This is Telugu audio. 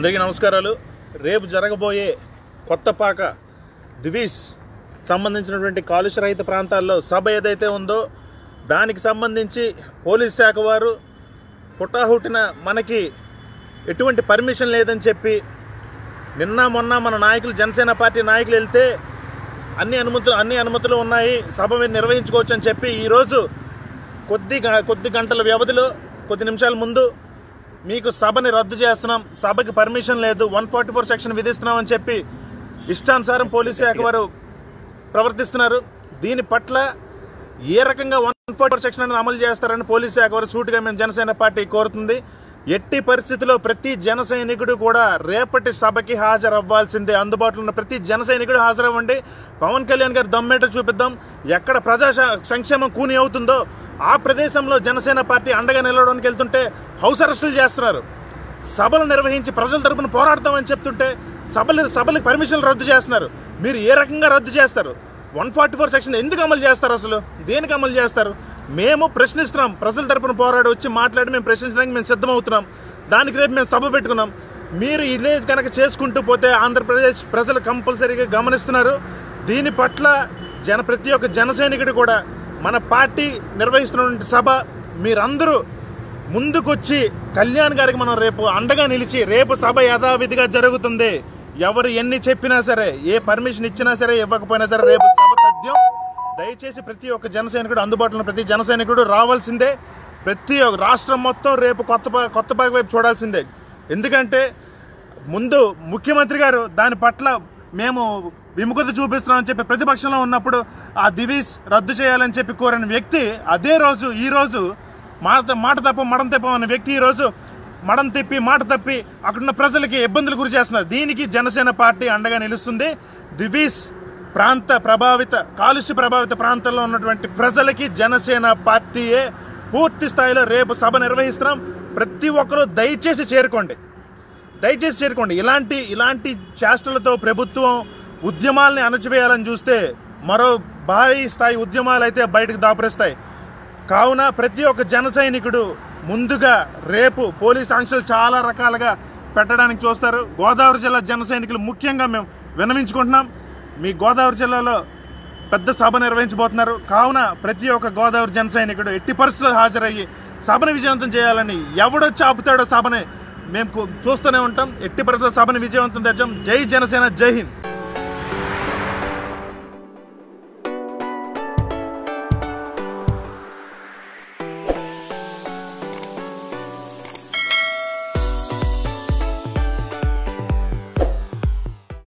అందరికీ నమస్కారాలు। రేపు జరగబోయే కొత్తపాక డివిస్ సంబంధించినటువంటి కాలుష్య రహిత ప్రాంతాల్లో సభ ఏదైతే ఉందో దానికి సంబంధించి పోలీస్ శాఖ వారు పుట్టాహుటిన మనకి ఎటువంటి పర్మిషన్ లేదని చెప్పి నిన్న మొన్న మన నాయకులు జనసేన పార్టీ నాయకులు వెళ్తే అన్ని అనుమతులు ఉన్నాయి, సభ నిర్వహించుకోవచ్చు అని చెప్పి ఈరోజు కొద్ది గంటల వ్యవధిలో కొద్ది నిమిషాల ముందు మీకు సభని రద్దు చేస్తున్నాం, సభకి పర్మిషన్ లేదు, 144 సెక్షన్ విధిస్తున్నామని చెప్పి ఇష్టానుసారం పోలీస్ శాఖ వారు ప్రవర్తిస్తున్నారు. దీని పట్ల ఏ రకంగా 144 సెక్షన్ అనేది అమలు చేస్తారని పోలీస్ శాఖ వారు సూటిగా మేము జనసేన పార్టీ కోరుతుంది. ఎట్టి పరిస్థితిలో ప్రతి జన సైనికుడు కూడా రేపటి సభకి హాజరవ్వాల్సిందే. అందుబాటులో ఉన్న ప్రతి జన సైనికుడు హాజరవ్వండి. పవన్ కళ్యాణ్ గారు దమ్మేట చూపిద్దాం. ఎక్కడ ప్రజా సంక్షేమం కూని అవుతుందో ఆ ప్రదేశంలో జనసేన పార్టీ అండగా నిలవడానికి వెళ్తుంటే హౌస్ అరెస్టులు చేస్తున్నారు. సభలు నిర్వహించి ప్రజల తరపున పోరాడతామని చెప్తుంటే సభలకు పర్మిషన్లు రద్దు చేస్తున్నారు. మీరు ఏ రకంగా రద్దు చేస్తారు? 144 సెక్షన్ ఎందుకు అమలు చేస్తారు? అసలు దేనికి అమలు చేస్తారు? మేము ప్రశ్నిస్తున్నాం. ప్రజల తరపున పోరాడి వచ్చి మాట్లాడి మేము ప్రశ్నించడానికి మేము సిద్ధమవుతున్నాం. దానికి రేపు మేము సభ పెట్టుకున్నాం. మీరు ఇదే కనుక చేసుకుంటూ పోతే ఆంధ్రప్రదేశ్ ప్రజలు కంపల్సరీగా గమనిస్తున్నారు. దీని పట్ల ప్రతి ఒక్క జన సైనికుడు కూడా మన పార్టీ నిర్వహిస్తున్నటువంటి సభ మీరందరూ ముందుకొచ్చి కళ్యాణ్ గారికి మనం రేపు అండగా నిలిచి రేపు సభ యథావిధిగా జరుగుతుంది. ఎవరు ఎన్ని చెప్పినా సరే, ఏ పర్మిషన్ ఇచ్చినా సరే, ఇవ్వకపోయినా సరే రేపు సభ తథ్యం. దయచేసి ప్రతి ఒక్క జన సైనికుడు, అందుబాటులో ప్రతి జన సైనికుడు రావాల్సిందే. ప్రతి ఒక్క రాష్ట్రం మొత్తం రేపు కొత్తపాక వైపు చూడాల్సిందే. ఎందుకంటే ముందు ముఖ్యమంత్రి గారు దాని పట్ల మేము విముఖత చూపిస్తున్నామని చెప్పి ప్రతిపక్షంలో ఉన్నప్పుడు ఆ డివిస్ రద్దు చేయాలని చెప్పి కోరిన వ్యక్తి అదే రోజు ఈరోజు మాట తప్ప మడం తెప్పమన్న వ్యక్తి ఈరోజు మడం తిప్పి మాట తప్పి అక్కడున్న ప్రజలకి ఇబ్బందులు గురి చేస్తున్నారు. దీనికి జనసేన పార్టీ అండగా నిలుస్తుంది. డివిస్ కాలుష్య ప్రభావిత ప్రాంతంలో ఉన్నటువంటి ప్రజలకి జనసేన పార్టీయే పూర్తి స్థాయిలో రేపు సభ నిర్వహిస్తున్నాం. ప్రతి ఒక్కరూ దయచేసి చేరుకోండి. ఇలాంటి చేష్టలతో ప్రభుత్వం ఉద్యమాలని అణచివేయాలని చూస్తే మరో భారీ స్థాయి ఉద్యమాలు అయితే బయటకు దాపరిస్తాయి. కావున ప్రతి ఒక్క జన సైనికుడు ముందుగా రేపు పోలీస్ ఆంక్షలు చాలా రకాలుగా పెట్టడానికి చూస్తారు. గోదావరి జిల్లా జన సైనికులు ముఖ్యంగా మేము విన్నవించుకుంటున్నాం. మీ గోదావరి జిల్లాలో పెద్ద సభ నిర్వహించబోతున్నారు. కావున ప్రతి ఒక్క గోదావరి జన సైనికుడు ఎట్టి పరిస్థితుల్లో హాజరయ్యి సభను విజయవంతం చేయాలని, ఎవడొచ్చి ఆపుతాడో సభని మేము చూస్తూనే ఉంటాం. ఎట్టి పరిస్థితుల్లో సభను విజయవంతం తెచ్చాం. జై జనసేన, జై హింద్.